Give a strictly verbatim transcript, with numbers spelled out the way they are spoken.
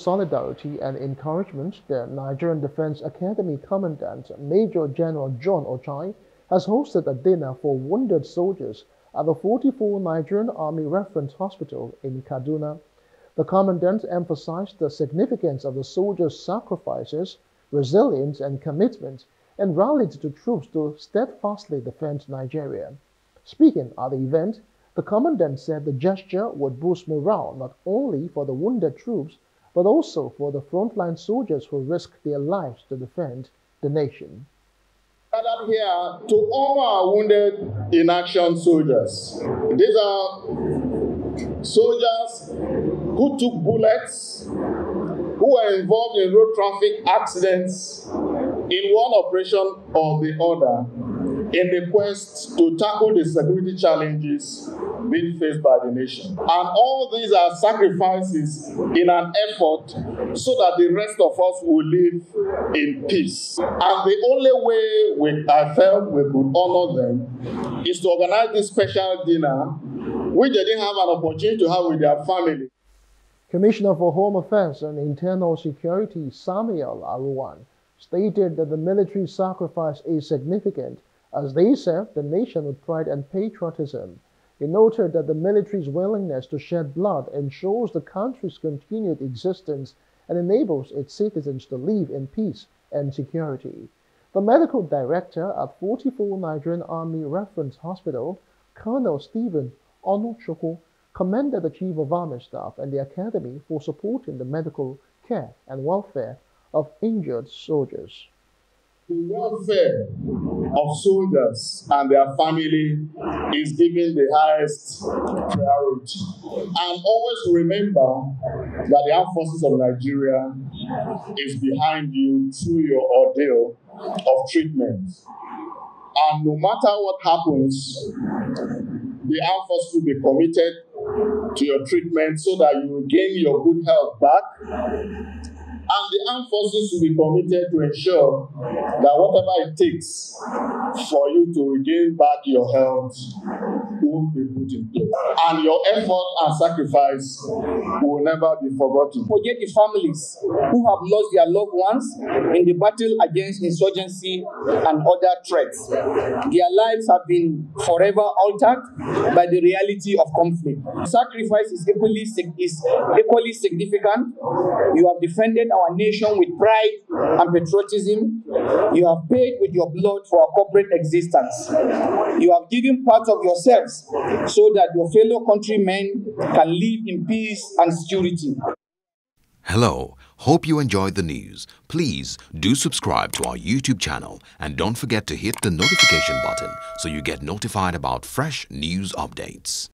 solidarity and encouragement, the Nigerian Defense Academy Commandant Major General John Ochai has hosted a dinner for wounded soldiers at the forty-four Nigerian Army Reference Hospital in Kaduna. The Commandant emphasized the significance of the soldiers' sacrifices, resilience and commitment, and rallied the troops to steadfastly defend Nigeria. Speaking at the event, the Commandant said the gesture would boost morale not only for the wounded troops, but also for the frontline soldiers who risk their lives to defend the nation. Gathered here to honor our wounded in action soldiers. These are soldiers who took bullets, who were involved in road traffic accidents in one operation or the other in the quest to tackle the security challenges being faced by the nation. And all these are sacrifices in an effort so that the rest of us will live in peace. And the only way we, I felt we could honor them is to organize this special dinner, which they didn't have an opportunity to have with their family. Commissioner for Home Affairs and Internal Security Samuel Aruwan stated that the military sacrifice is significant as they served the nation with pride and patriotism. He noted that the military's willingness to shed blood ensures the country's continued existence and enables its citizens to live in peace and security. The medical director at forty-four Nigerian Army Reference Hospital, Colonel Stephen Onuchoko, commended the Chief of Army Staff and the Academy for supporting the medical care and welfare of injured soldiers. The welfare of soldiers and their family is given the highest priority. And always remember that the Armed Forces of Nigeria is behind you through your ordeal of treatment. And no matter what happens, the Armed Forces will be committed to your treatment so that you will gain your good health back. And the armed forces will be committed to ensure that whatever it takes for you to regain back your health will be put in place. And your effort and sacrifice will never be forgotten. Forget the families who have lost their loved ones in the battle against insurgency and other threats. Their lives have been forever altered by the reality of conflict. Sacrifice is equally, is equally significant. You have defended our nation with pride and patriotism. You have paid with your blood for our corporate existence. You have given part of yourselves so that your fellow countrymen can live in peace and security. Hello, hope you enjoyed the news. Please do subscribe to our YouTube channel and don't forget to hit the notification button so you get notified about fresh news updates.